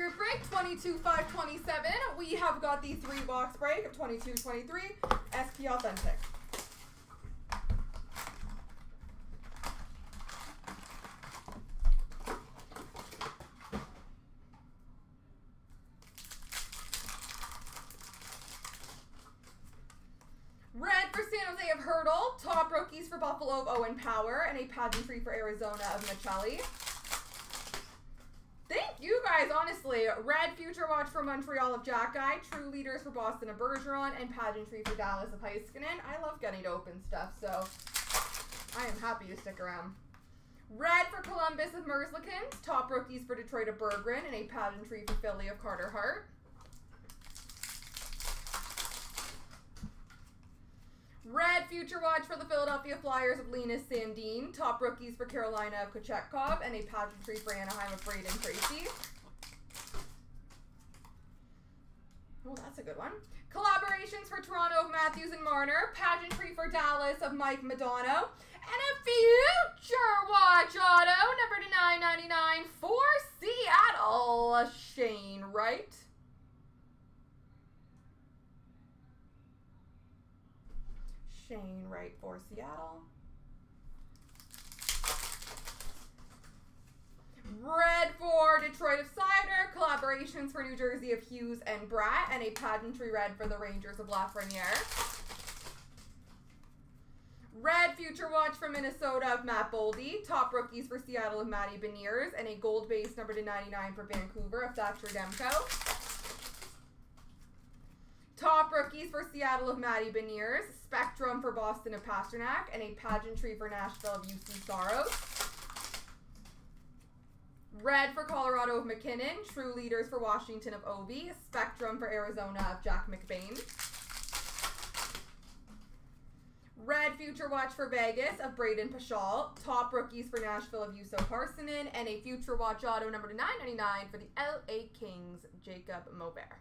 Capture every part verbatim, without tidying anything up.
group break, twenty-two five twenty-seven. We have got the three box break of twenty-two twenty-three, S P Authentic. Hurdle, top rookies for Buffalo of Owen Power, and a pageantry for Arizona of Michelli. Thank you guys, honestly. Red Future Watch for Montreal of Jack Eye, True Leaders for Boston of Bergeron, and pageantry for Dallas of Heiskanen. I love getting to open stuff, so I am happy to stick around. Red for Columbus of Merzlikins, top rookies for Detroit of Berggren, and a pageantry for Philly of Carter Hart. Red Future Watch for the Philadelphia Flyers of Linus Sandine. Top rookies for Carolina of Kochekov. And a pageantry for Anaheim of Brayden Tracey. Oh, that's a good one. Collaborations for Toronto of Matthews and Marner. Pageantry for Dallas of Mike Madonna. And a Future Watch auto, number to nine ninety-nine for Seattle, Shane Wright. Shane Wright for Seattle. Red for Detroit of Cider. Collaborations for New Jersey of Hughes and Bratt. And a pageantry red for the Rangers of Lafreniere. Red Future Watch for Minnesota of Matt Boldy. Top rookies for Seattle of Matty Beniers. And a gold base number to ninety-nine for Vancouver of Thatcher Demco. Top rookies for Seattle of Matty Beniers, Spectrum for Boston of Pasternak, and a pageantry for Nashville of U C Soros. Red for Colorado of McKinnon, True Leaders for Washington of Ovi, Spectrum for Arizona of Jack McBain. Red Future Watch for Vegas of Braden Pashal, top rookies for Nashville of Yusuf Harsanen, and a Future Watch auto number to nine ninety-nine for the L A Kings, Jacob Moverare.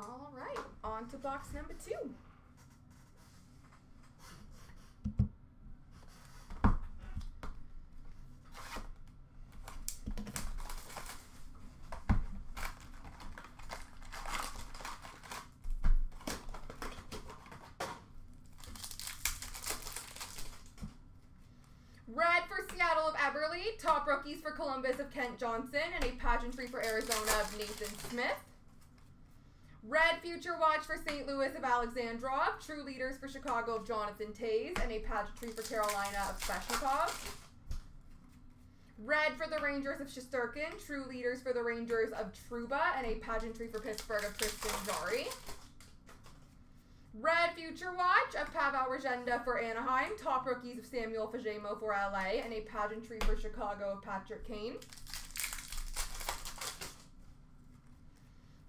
All right, on to box number two. Red for Seattle of Eberle, top rookies for Columbus of Kent Johnson, and a pageantry for Arizona of Nathan Smith. Red Future Watch for Saint Louis of Alexandrov, True Leaders for Chicago of Jonathan Tays, and a pageantry for Carolina of Sveshnikov. Red for the Rangers of Shisterkin, True Leaders for the Rangers of Truba, and a pageantry for Pittsburgh of Tristan Jari. Red Future Watch of Pavel Regenda for Anaheim, top rookies of Samuel Fajemo for L A, and a pageantry for Chicago of Patrick Kane.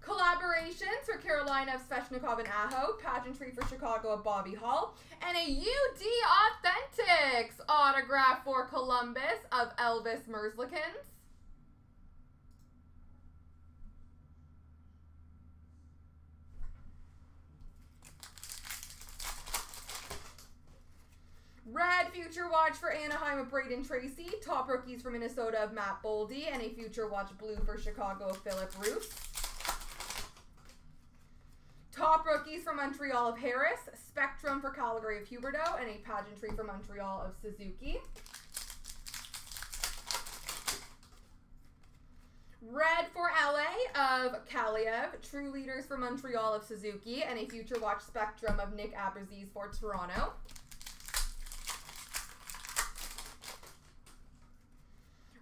Collaborations for Carolina of Sveshnikov and Aho, pageantry for Chicago of Bobby Hall, and a U D Authentics autograph for Columbus of Elvis Merzlikins. Red Future Watch for Anaheim of Brayden Tracey, top rookies for Minnesota of Matt Boldy, and a Future Watch blue for Chicago of Philip Roos. Top rookies for Montreal of Harris, Spectrum for Calgary of Huberdeau, and a pageantry for Montreal of Suzuki. Red for L A of Kaliev, True Leaders for Montreal of Suzuki, and a Future Watch Spectrum of Nick Abruzzese for Toronto.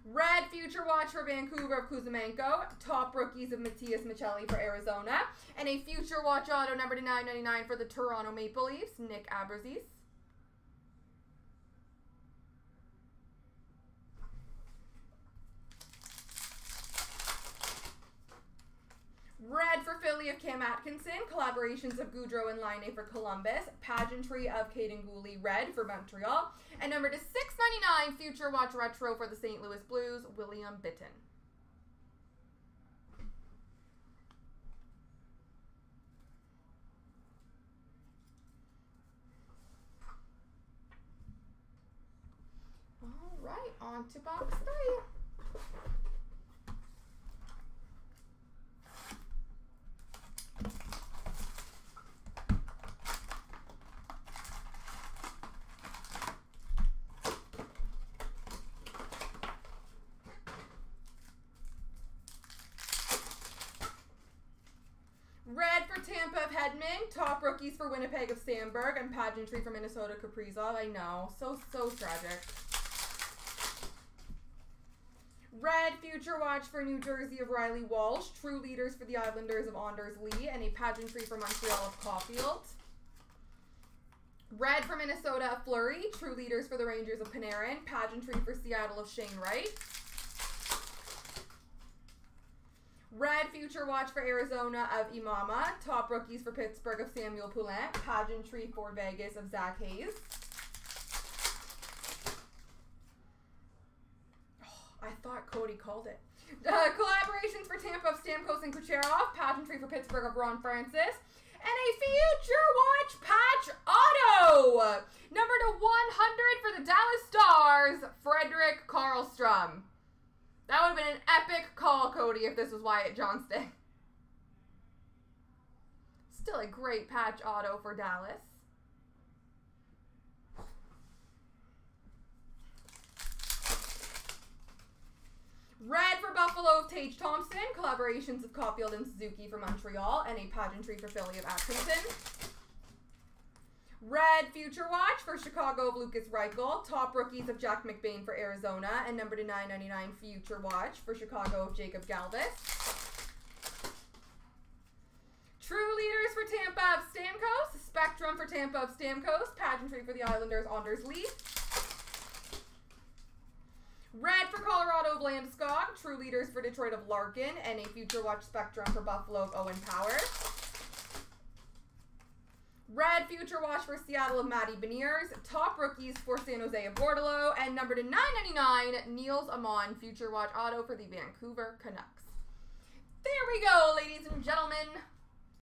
Red Future Watch for Vancouver of Kuzmenko, top rookies of Matthias Michelli for Arizona, and a Future Watch auto number to nine ninety-nine for the Toronto Maple Leafs, Nick Abruzzese. Red for Philly of Cam Atkinson, collaborations of Goudreau and Laine for Columbus, pageantry of Kaden Gooley red for Montreal, and number to six ninety-nine Future Watch retro for the Saint Louis Blues, William Bitton. down to box three. Red for Tampa of Hedman. Top rookies for Winnipeg of Sandberg. And pageantry for Minnesota Kaprizov. I know. So, so tragic. Red future watch for New Jersey of Riley Walsh. True leaders for the Islanders of Anders Lee. And a pageantry for Montreal of Caulfield. Red for Minnesota of Fleury. True leaders for the Rangers of Panarin. Pageantry for Seattle of Shane Wright. Red future watch for Arizona of Imama. Top rookies for Pittsburgh of Samuel Poulin. Pageantry for Vegas of Zach Hayes. Oh, I thought Cody called it. Uh, collaborations for Tampa of Stamkos and Kucherov. Pageantry for Pittsburgh of Ron Francis. And a future watch patch auto. Number to one hundred for the Dallas Stars, Frederick Karlstrom. That would have been an epic call, Cody, if this was Wyatt Johnston. Still a great patch auto for Dallas. Red for Buffalo of Tage Thompson. Collaborations of Caulfield and Suzuki for Montreal. And a pageantry for Philly of Atkinson. Red future watch for Chicago of Lucas Reichel. Top rookies of Jack McBain for Arizona. And number to nine ninety-nine future watch for Chicago of Jacob Galvis. True leaders for Tampa of Stamkos. Spectrum for Tampa of Stamkos. Pageantry for the Islanders, Anders Lee. Red for Colorado of Landeskog. True leaders for Detroit of Larkin. And a future watch spectrum for Buffalo of Owen Power. Red future watch for Seattle of Matty Beniers. Top rookies for San Jose of Bordello. And number to nine ninety-nine, Niels Amon. Future watch auto for the Vancouver Canucks. There we go, ladies and gentlemen.